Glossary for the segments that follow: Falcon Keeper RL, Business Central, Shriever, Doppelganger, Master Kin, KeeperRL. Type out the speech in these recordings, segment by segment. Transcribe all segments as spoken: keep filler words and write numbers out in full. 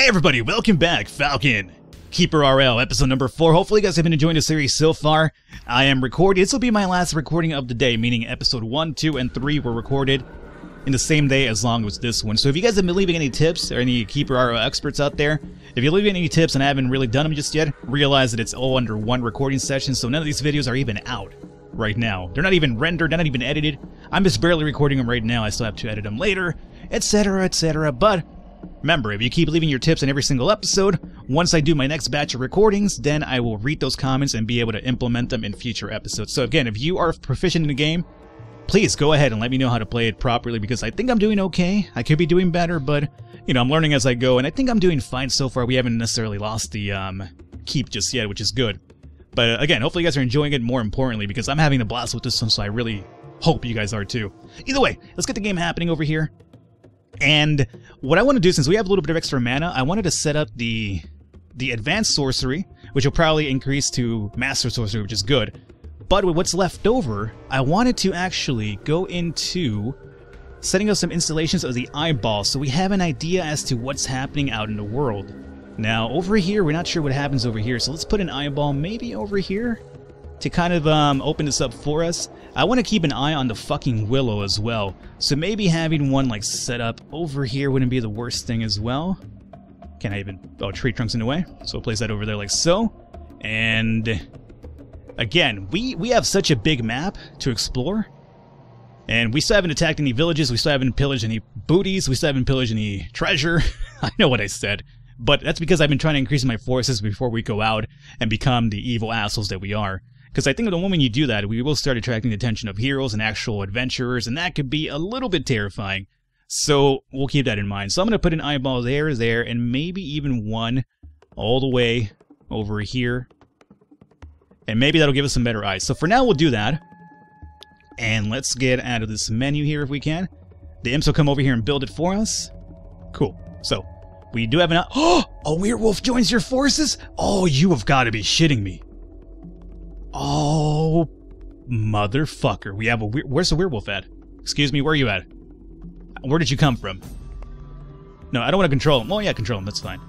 Hey everybody, welcome back, Falcon Keeper R L, episode number four. Hopefully you guys have been enjoying the series so far. I am recording, this will be my last recording of the day, meaning episode one, two, and three were recorded in the same day as long as this one. So if you guys have been leaving any tips, or any Keeper R L experts out there, if you're leaving any tips and I haven't really done them just yet, realize that it's all under one recording session, so none of these videos are even out right now. They're not even rendered, they're not even edited. I'm just barely recording them right now, I still have to edit them later, etc, et cetera. But remember, if you keep leaving your tips in every single episode, once I do my next batch of recordings, then I will read those comments and be able to implement them in future episodes. So again, if you are proficient in the game, please go ahead and let me know how to play it properly, because I think I'm doing okay. I could be doing better, but, you know, I'm learning as I go, and I think I'm doing fine so far. We haven't necessarily lost the um, keep just yet, which is good. But again, hopefully you guys are enjoying it, more importantly, because I'm having a blast with this one, so I really hope you guys are too. Either way, let's get the game happening over here. And what I want to do, since we have a little bit of extra mana, I wanted to set up the the advanced sorcery, which will probably increase to master sorcery, which is good. But with what's left over, I wanted to actually go into setting up some installations of the eyeball, so we have an idea as to what's happening out in the world. Now, over here, we're not sure what happens over here, so let's put an eyeball maybe over here to kind of um, open this up for us. I want to keep an eye on the fucking willow as well, so maybe having one like set up over here wouldn't be the worst thing as well. Can I even... oh, tree trunk's in the way, so we'll place that over there like so. And again, we, we have such a big map to explore, and we still haven't attacked any villages, we still haven't pillaged any booties, we still haven't pillaged any treasure. I know what I said, but that's because I've been trying to increase my forces before we go out and become the evil assholes that we are. Because I think the moment you do that, we will start attracting the attention of heroes and actual adventurers, and that could be a little bit terrifying. So we'll keep that in mind. So I'm going to put an eyeball there, there, and maybe even one all the way over here. And maybe that'll give us some better eyes. So for now, we'll do that. And let's get out of this menu here if we can. The imps will come over here and build it for us. Cool. So we do have an... oh! A werewolf joins your forces? Oh, you have got to be shitting me. Oh, motherfucker. We have a... we where's the werewolf at? Excuse me, where are you at? Where did you come from? No, I don't want to control him. Well, yeah, control him. That's fine.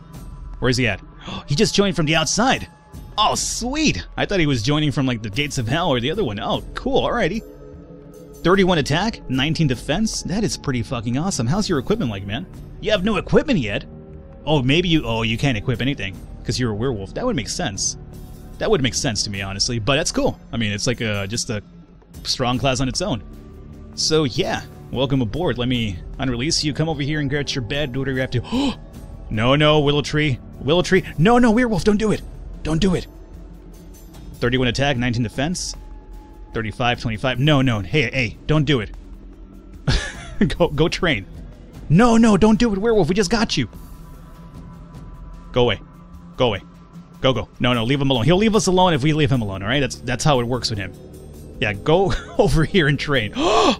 Where is he at? Oh, he just joined from the outside. Oh, sweet. I thought he was joining from, like, the gates of hell or the other one. Oh, cool. Alrighty. thirty-one attack, nineteen defense. That is pretty fucking awesome. How's your equipment like, man? You have no equipment yet. Oh, maybe you... oh, you can't equip anything because you're a werewolf. That would make sense. That would make sense to me, honestly, but that's cool. I mean, it's like a, just a strong class on its own. So, yeah. Welcome aboard. Let me unrelease you. Come over here and get your bed. Do whatever you have to. No, no, willow tree. Willow tree. No, no, werewolf. Don't do it. Don't do it. thirty-one attack, nineteen defense. thirty-five, twenty-five. No, no. Hey, hey, don't do it. go, go train. No, no, don't do it, werewolf. We just got you. Go away. Go away. Go, go. No, no, leave him alone. He'll leave us alone if we leave him alone, all right? That's that's how it works with him. Yeah, go over here and train. Oh!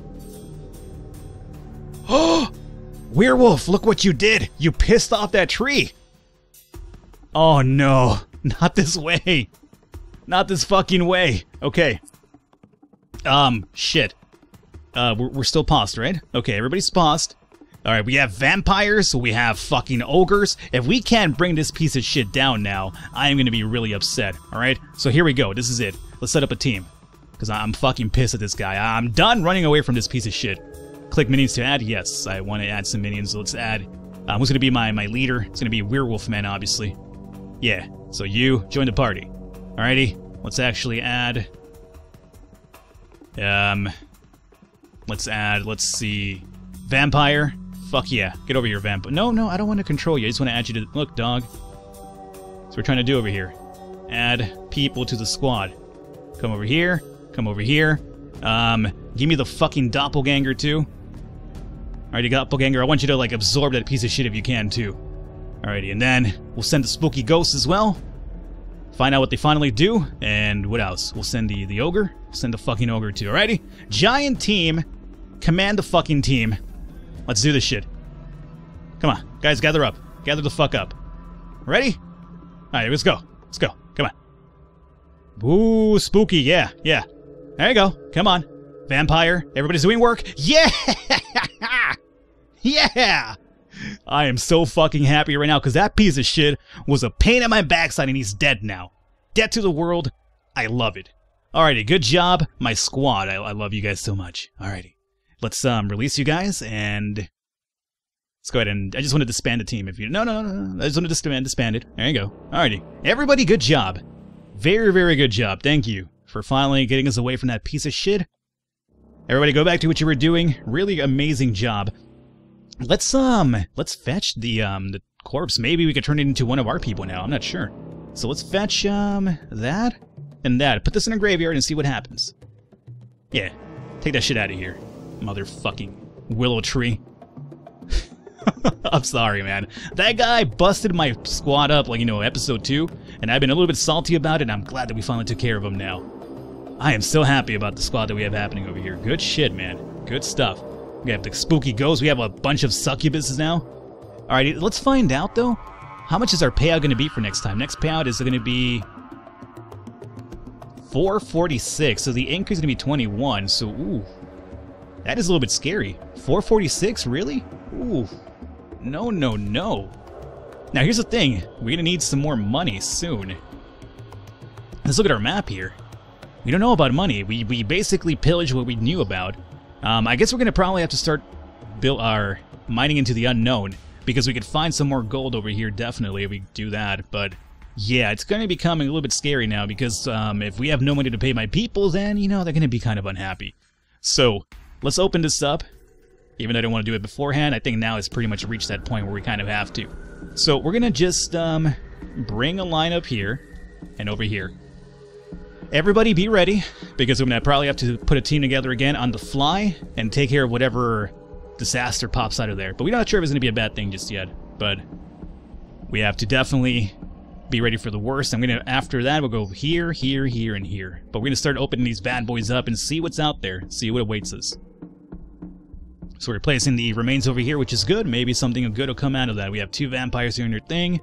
Werewolf, look what you did. You pissed off that tree. Oh, no. Not this way. Not this fucking way. Okay. Um, shit. Uh, we're, we're still paused, right? Okay, everybody's paused. All right, we have vampires, we have fucking ogres. If we can't bring this piece of shit down now, I am going to be really upset, all right? So here we go. This is it. Let's set up a team, because I'm fucking pissed at this guy. I'm done running away from this piece of shit. Click minions to add. Yes, I want to add some minions. So let's add. Um, who's going to be my, my leader? It's going to be Werewolf Man, obviously. Yeah, so you join the party. All righty, let's actually add... Um, let's add, let's see... vampire... fuck yeah. Get over here, vamp. No, no, I don't want to control you. I just want to add you to... look, dog. That's what we're trying to do over here. Add people to the squad. Come over here. Come over here. Um, give me the fucking doppelganger, too. Alrighty, doppelganger. I want you to, like, absorb that piece of shit if you can, too. Alrighty, and then we'll send the spooky ghosts as well. Find out what they finally do. And what else? We'll send the, the ogre. We'll send the fucking ogre, too. Alrighty. Giant team. Command the fucking team. Let's do this shit. Come on. Guys, gather up. Gather the fuck up. Ready? Alright, let's go. Let's go. Come on. Ooh, spooky. Yeah, yeah. There you go. Come on. Vampire. Everybody's doing work. Yeah! Yeah! I am so fucking happy right now because that piece of shit was a pain in my backside and he's dead now. Dead to the world. I love it. Alrighty, good job, my squad. I, I love you guys so much. Alrighty. Let's um release you guys and let's go ahead and I just want to disband the team if you no no no no I just want to disband disband it. There you go. Alrighty. Everybody, good job. Very, very good job. Thank you for finally getting us away from that piece of shit. Everybody go back to what you were doing. Really amazing job. Let's um let's fetch the um the corpse. Maybe we could turn it into one of our people now. I'm not sure. So let's fetch um that and that. Put this in a graveyard and see what happens. Yeah. Take that shit out of here. Motherfucking willow tree. I'm sorry, man. That guy busted my squad up like, you know, episode two, and I've been a little bit salty about it, and I'm glad that we finally took care of him now. I am so happy about the squad that we have happening over here. Good shit, man. Good stuff. We have the spooky ghosts. We have a bunch of succubuses now. Alrighty, let's find out, though. How much is our payout going to be for next time? Next payout is going to be four forty-six, so the increase is going to be twenty-one, so ooh. That is a little bit scary. four forty-six, really? Ooh. No, no, no. Now, here's the thing. We're going to need some more money soon. Let's look at our map here. We don't know about money. We, we basically pillaged what we knew about. Um, I guess we're going to probably have to start build our mining into the unknown because we could find some more gold over here, definitely, if we do that. But, yeah, it's going to be becoming a little bit scary now because um, if we have no money to pay my people, then, you know, they're going to be kind of unhappy. So, let's open this up. Even though I didn't want to do it beforehand, I think now it's pretty much reached that point where we kind of have to. So we're going to just um, bring a line up here and over here. Everybody be ready, because we're going to probably have to put a team together again on the fly and take care of whatever disaster pops out of there. But we're not sure if it's going to be a bad thing just yet, but we have to definitely be ready for the worst. I'm going to, after that, we'll go here, here, here, and here. But we're going to start opening these bad boys up and see what's out there, see what awaits us. So we're placing the remains over here, which is good. Maybe something good will come out of that. We have two vampires doing their thing.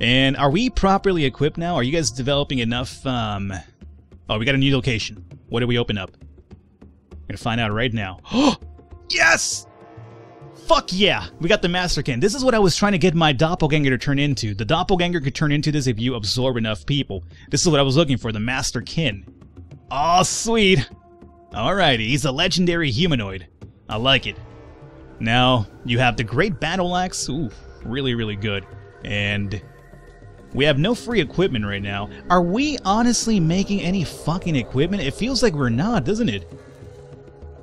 And are we properly equipped now? Are you guys developing enough? Um... Oh, we got a new location. What did we open up? We're going to find out right now. Oh, yes! Fuck yeah! We got the Master Kin. This is what I was trying to get my doppelganger to turn into. The doppelganger could turn into this if you absorb enough people. This is what I was looking for, the Master Kin. Aw, oh, sweet. Alrighty, he's a legendary humanoid. I like it. Now, you have the Great Battle Axe. Ooh, really, really good. And we have no free equipment right now. Are we honestly making any fucking equipment? It feels like we're not, doesn't it?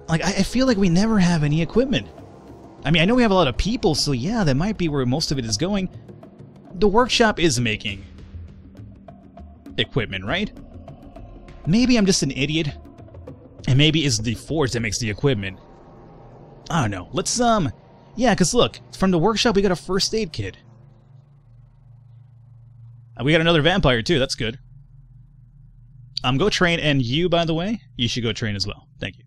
Like, I, I feel like we never have any equipment. I mean, I know we have a lot of people, so yeah, that might be where most of it is going. The workshop is making equipment, right? Maybe I'm just an idiot. And maybe it's the forge that makes the equipment. I don't know. Let's, um... yeah, because look, from the workshop we got a first aid kit. We got another vampire, too. That's good. Um, go train, and you, by the way, you should go train as well. Thank you.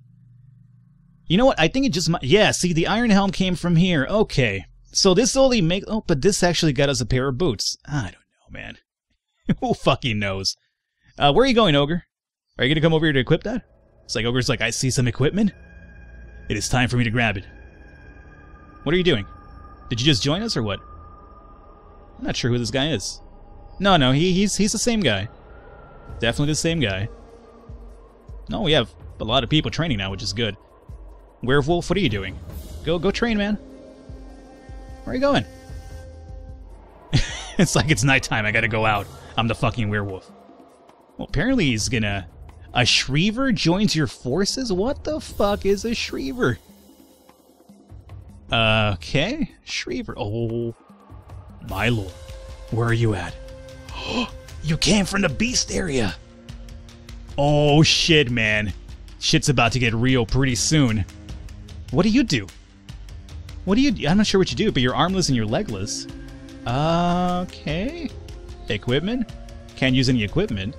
You know what? I think it just might... yeah, see, the Iron Helm came from here. Okay. So this only makes... oh, but this actually got us a pair of boots. I don't know, man. Who fucking knows? Uh, where are you going, Ogre? Are you going to come over here to equip that? It's like, Ogre's like, I see some equipment? It is time for me to grab it. What are you doing? Did you just join us or what? I'm not sure who this guy is. No, no, he, he's he's the same guy. Definitely the same guy. No, we have a lot of people training now, which is good. Werewolf, what are you doing? Go go train, man. Where are you going? It's like it's nighttime, I gotta go out. I'm the fucking werewolf. Well, apparently he's gonna... a Shriever joins your forces? What the fuck is a Shriever? Okay, Shriever. Oh, my lord. Where are you at? You came from the beast area. Oh, shit, man. Shit's about to get real pretty soon. What do you do? What do you do? I'm not sure what you do, but you're armless and you're legless. Okay. Equipment? Can't use any equipment.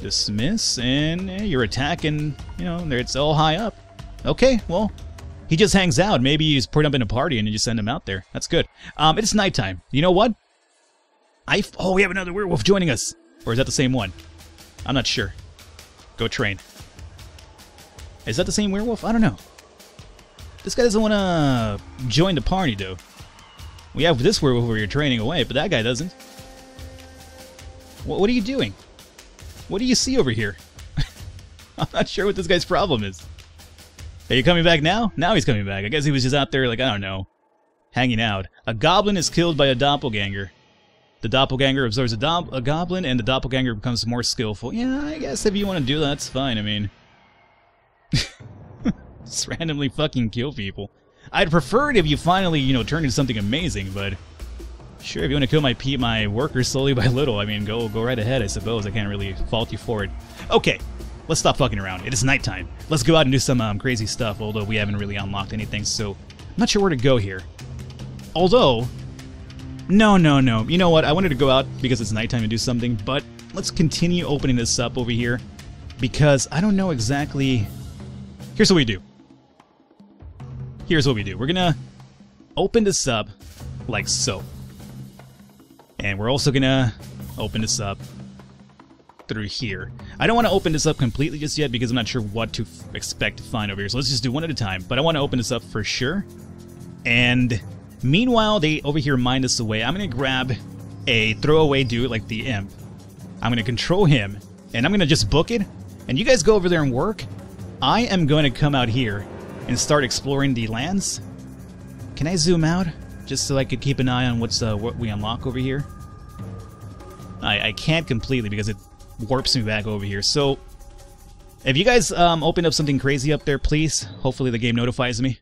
Dismiss, and eh, you're attacking, you know, it's all high up. Okay, well, he just hangs out. Maybe you just put him in a party and you just send him out there. That's good. Um, it's nighttime. You know what? I oh, we have another werewolf joining us. Or is that the same one? I'm not sure. Go train. Is that the same werewolf? I don't know. This guy doesn't want to join the party, though. We have this where we're draining away, but that guy doesn't. What, what are you doing? What do you see over here? I'm not sure what this guy's problem is. Are you coming back now? Now he's coming back. I guess he was just out there, like, I don't know, hanging out. A goblin is killed by a doppelganger. The doppelganger absorbs a, do a goblin, and the doppelganger becomes more skillful. Yeah, I guess if you want to do that, that's fine. I mean, just randomly fucking kill people. I'd prefer it if you finally, you know, turn into something amazing, but sure, if you want to kill my pe my workers slowly by little, I mean, go go right ahead, I suppose. I can't really fault you for it. Okay, let's stop fucking around. It is nighttime. Let's go out and do some um, crazy stuff, although we haven't really unlocked anything, so I'm not sure where to go here. Although, no, no, no. You know what? I wanted to go out because it's nighttime and do something, but let's continue opening this up over here because I don't know exactly... Here's what we do. Here's what we do. We're gonna open this up like so. And we're also gonna open this up through here. I don't want to open this up completely just yet because I'm not sure what to f expect to find over here. So let's just do one at a time. But I want to open this up for sure. And meanwhile, they over here mind us away. I'm gonna grab a throwaway dude like the imp. I'm gonna control him. And I'm gonna just book it. And you guys go over there and work. I am gonna come out here and start exploring the lands. Can I zoom out? Just so I could keep an eye on what's uh, what we unlock over here. I, I can't completely because it warps me back over here. So if you guys um, open up something crazy up there, please. Hopefully the game notifies me.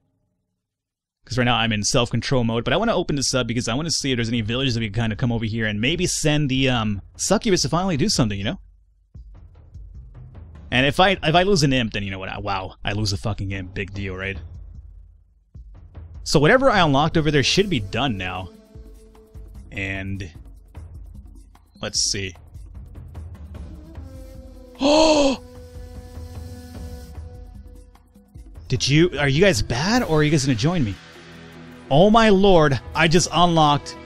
Because right now I'm in self-control mode. But I want to open this up because I want to see if there's any villages that we can kind of come over here and maybe send the um, succubus to finally do something, you know? And if I if I lose an imp, then you know what? I, wow, I lose a fucking imp. Big deal, right? So whatever I unlocked over there should be done now. And let's see. Oh! Did you... Are you guys bad or are you guys gonna join me? Oh my lord, I just unlocked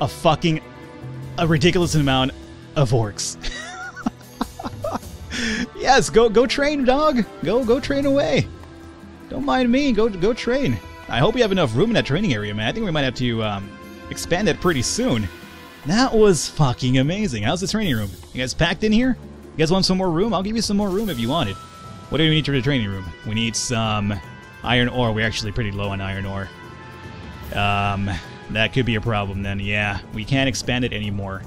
a fucking... a ridiculous amount of orcs. Yes, go go train, dog. Go go train away. Don't mind me. Go go train. I hope we have enough room in that training area, man. I think we might have to um, expand that pretty soon. That was fucking amazing. How's the training room? You guys packed in here? You guys want some more room? I'll give you some more room if you want it. What do we need for the training room? We need some iron ore. We're actually pretty low on iron ore. Um, that could be a problem then. Yeah, we can't expand it anymore.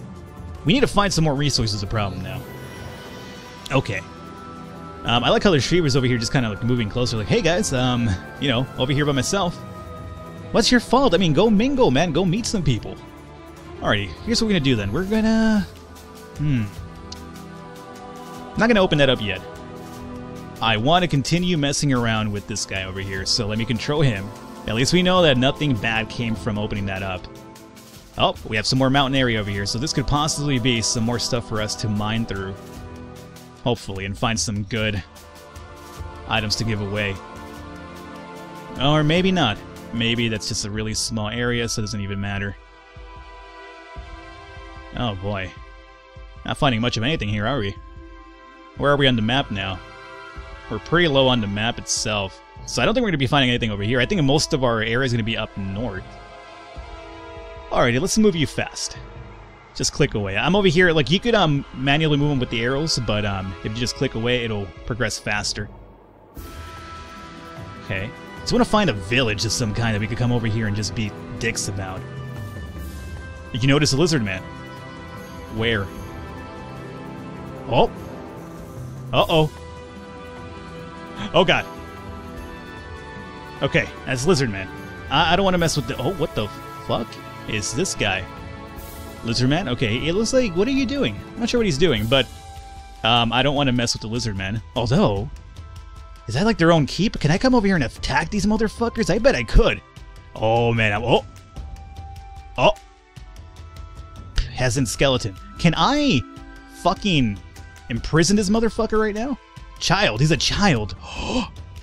We need to find some more resources. A problem now. Okay. Um, I like how the Shriever's over here just kind of like moving closer, like, hey guys, um, you know, over here by myself. What's your fault? I mean, go mingle, man. Go meet some people. Alrighty, here's what we're gonna do then. We're gonna... Hmm. Not gonna open that up yet. I want to continue messing around with this guy over here, so let me control him. At least we know that nothing bad came from opening that up. Oh, we have some more mountain area over here, so this could possibly be some more stuff for us to mine through. Hopefully, and find some good items to give away. Or maybe not. Maybe that's just a really small area, so it doesn't even matter. Oh boy. Not finding much of anything here, are we? Where are we on the map now? We're pretty low on the map itself. So I don't think we're going to be finding anything over here. I think most of our area is going to be up north. Alrighty, let's move you fast. Just click away. I'm over here, like, you could um, manually move them with the arrows, but um, if you just click away, it'll progress faster. Okay. So I want to find a village of some kind that we could come over here and just be dicks about. Did you notice a lizard man? Where? Oh. Uh-oh. Oh, God. Okay, that's lizard man. I, I don't want to mess with the... Oh, what the fuck is this guy? Lizard man? Okay, it looks like... What are you doing? I'm not sure what he's doing, but... Um, I don't want to mess with the lizard man. Although... Is that like their own keep? Can I come over here and attack these motherfuckers? I bet I could. Oh, man. I'm, oh! Oh! Peasant skeleton. Can I... fucking... imprison this motherfucker right now? Child. He's a child.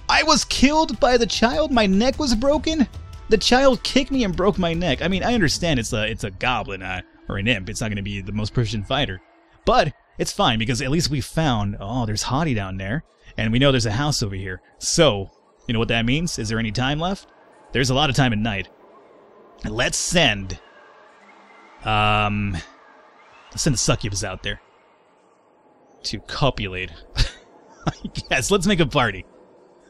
I was killed by the child? My neck was broken? The child kicked me and broke my neck. I mean, I understand it's a, it's a goblin, I... or an imp. It's not going to be the most proficient fighter. But it's fine because at least we found... Oh, there's Hottie down there. And we know there's a house over here. So, you know what that means? Is there any time left? There's a lot of time at night. Let's send Um, let's send the succubus out there to copulate. Yes, let's make a party.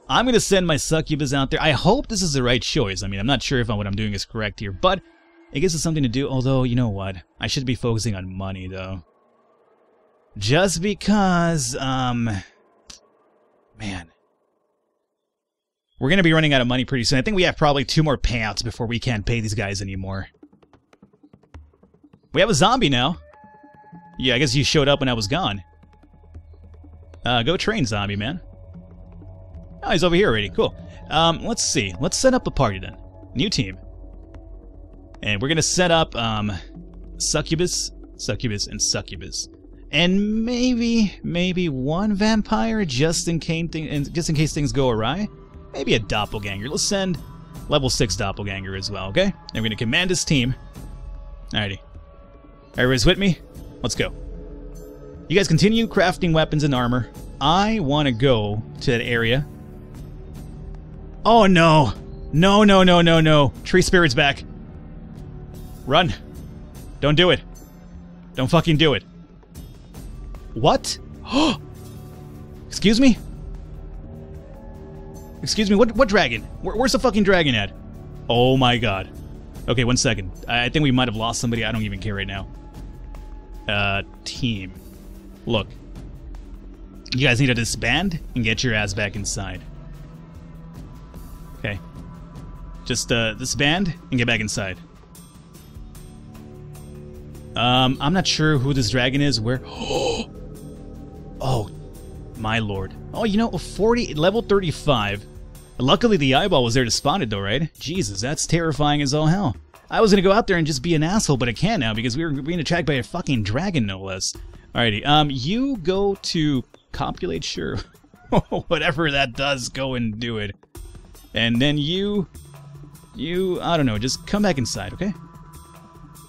I'm going to send my succubus out there. I hope this is the right choice. I mean, I'm not sure if what I'm doing is correct here, but it gives us something to do. Although, you know what? I should be focusing on money, though. Just because, um... man. We're going to be running out of money pretty soon. I think we have probably two more payouts before we can't pay these guys anymore. We have a zombie now. Yeah, I guess you showed up when I was gone. Uh, go train, zombie, man. Oh, he's over here already. Cool. Um, let's see. Let's set up a party then. New team. And we're going to set up um, Succubus, Succubus, and Succubus. And maybe, maybe one vampire just in case thing, just in case things go awry. Maybe a doppelganger. Let's send level six doppelganger as well, okay? And we're going to command his team. Alrighty. Everybody's with me? Let's go. You guys continue crafting weapons and armor. I want to go to that area. Oh, no. No, no, no, no, no. Tree spirit's back. Run. Don't do it. Don't fucking do it. What? Excuse me? Excuse me, what what dragon? Where, where's the fucking dragon at? Oh my god. Okay, one second. I think we might have lost somebody. I don't even care right now. Uh, team. Look. You guys need to disband and get your ass back inside. Okay. Just uh, disband and get back inside. Um, I'm not sure who this dragon is. Where? Oh, my lord. Oh, you know, a forty level thirty-five. Luckily, the eyeball was there to spawn it, though, right? Jesus, that's terrifying as all hell. I was gonna go out there and just be an asshole, but I can't now because we were being attacked by a fucking dragon, no less. Alrighty. Um, you go to copulate, sure. Whatever that does, go and do it. And then you, you, I don't know, just come back inside, okay?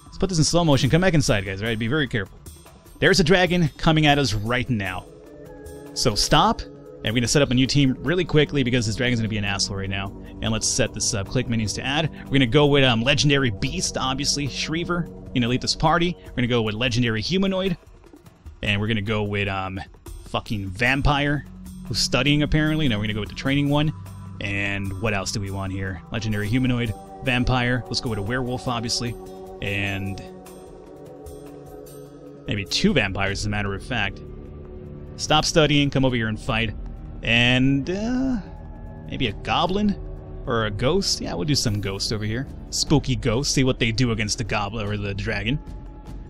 Let's put this in slow motion. Come back inside, guys. All right, be very careful. There's a dragon coming at us right now. So stop, and we're going to set up a new team really quickly because this dragon's going to be an asshole right now. And let's set this up. Click minions to add. We're going to go with um, Legendary Beast, obviously. Shriever, you know, lead this party. We're going to go with Legendary Humanoid. And we're going to go with um, fucking Vampire, who's studying apparently. Now we're going to go with the training one. And what else do we want here? Legendary Humanoid, Vampire. Let's go with a Werewolf, obviously. And maybe two vampires, as a matter of fact. Stop studying, come over here and fight. And uh, maybe a goblin or a ghost. Yeah, we'll do some ghosts over here. Spooky ghosts, see what they do against the goblin or the dragon.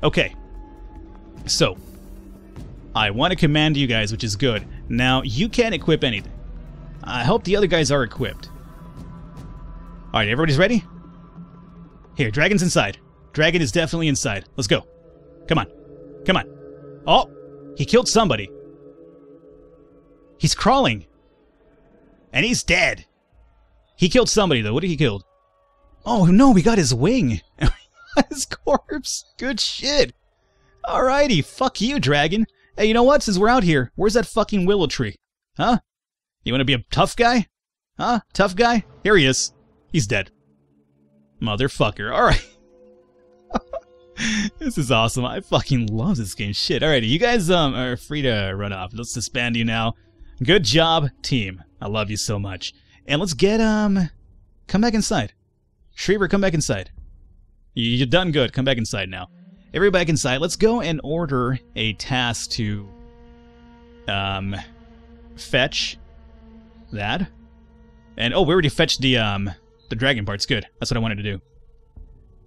Okay, so I want to command you guys, which is good. Now, you can't equip anything. I hope the other guys are equipped. All right, everybody's ready? Here, dragon's inside. Dragon is definitely inside. Let's go. Come on. Come on. Oh! He killed somebody. He's crawling. And he's dead. He killed somebody, though. What did he kill? Oh, no. We got his wing. His corpse. Good shit. Alrighty. Fuck you, dragon. Hey, you know what? Since we're out here, where's that fucking willow tree? Huh? You want to be a tough guy? Huh? Tough guy? Here he is. He's dead. Motherfucker. Alright. This is awesome. I fucking love this game. Shit. Alrighty, you guys um, are free to run off. Let's disband you now. Good job, team. I love you so much. And let's get, um... come back inside. Shriever, come back inside. You've done good. Come back inside now. Everybody back inside. Let's go and order a task to... Um... fetch... that. And, oh, we already fetched the, um... the dragon parts. Good. That's what I wanted to do.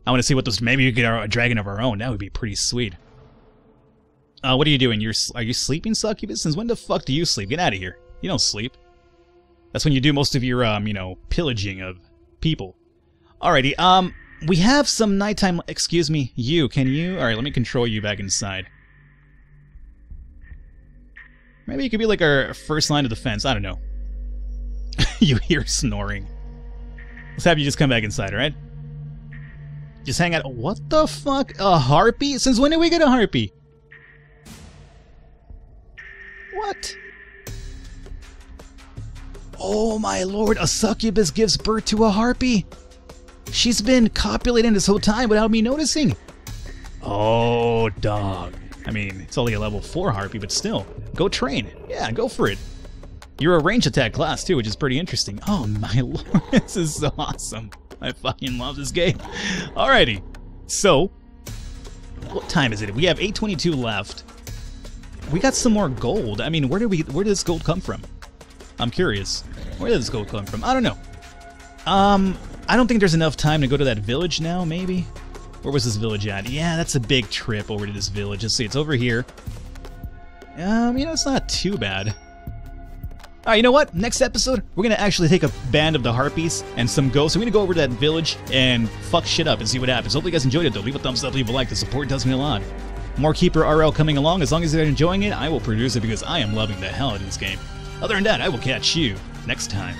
I want to see what those. Maybe we could get a dragon of our own. That would be pretty sweet. Uh, what are you doing? You're are you sleeping, succubus? Since when the fuck do you sleep? Get out of here. You don't sleep. That's when you do most of your um, you know, pillaging of people. Alrighty. Um, we have some nighttime. Excuse me. You can you? All right. Let me control you back inside. Maybe you could be like our first line of defense. I don't know. You hear snoring. Let's have you just come back inside. All right. Just hang out. What the fuck? A harpy? Since when did we get a harpy? What? Oh my lord, a succubus gives birth to a harpy. She's been copulating this whole time without me noticing. Oh, dog. I mean, it's only a level four harpy, but still. Go train. Yeah, go for it. You're a range attack class, too, which is pretty interesting. Oh, my lord. This is so awesome. I fucking love this game. Alrighty. So, what time is it? We have eight twenty-two left. We got some more gold. I mean, where did we? Where did this gold come from? I'm curious. Where did this gold come from? I don't know. Um, I don't think there's enough time to go to that village now, maybe? Where was this village at? Yeah, that's a big trip over to this village. Let's see, it's over here. Um, you know, it's not too bad. Alright, you know what? Next episode, we're going to actually take a band of the harpies and some ghosts. We're going to go over to that village and fuck shit up and see what happens. Hopefully you guys enjoyed it, though. Leave a thumbs up, leave a like. The support does me a lot. More Keeper R L coming along. As long as you're enjoying it, I will produce it because I am loving the hell out of this game. Other than that, I will catch you next time.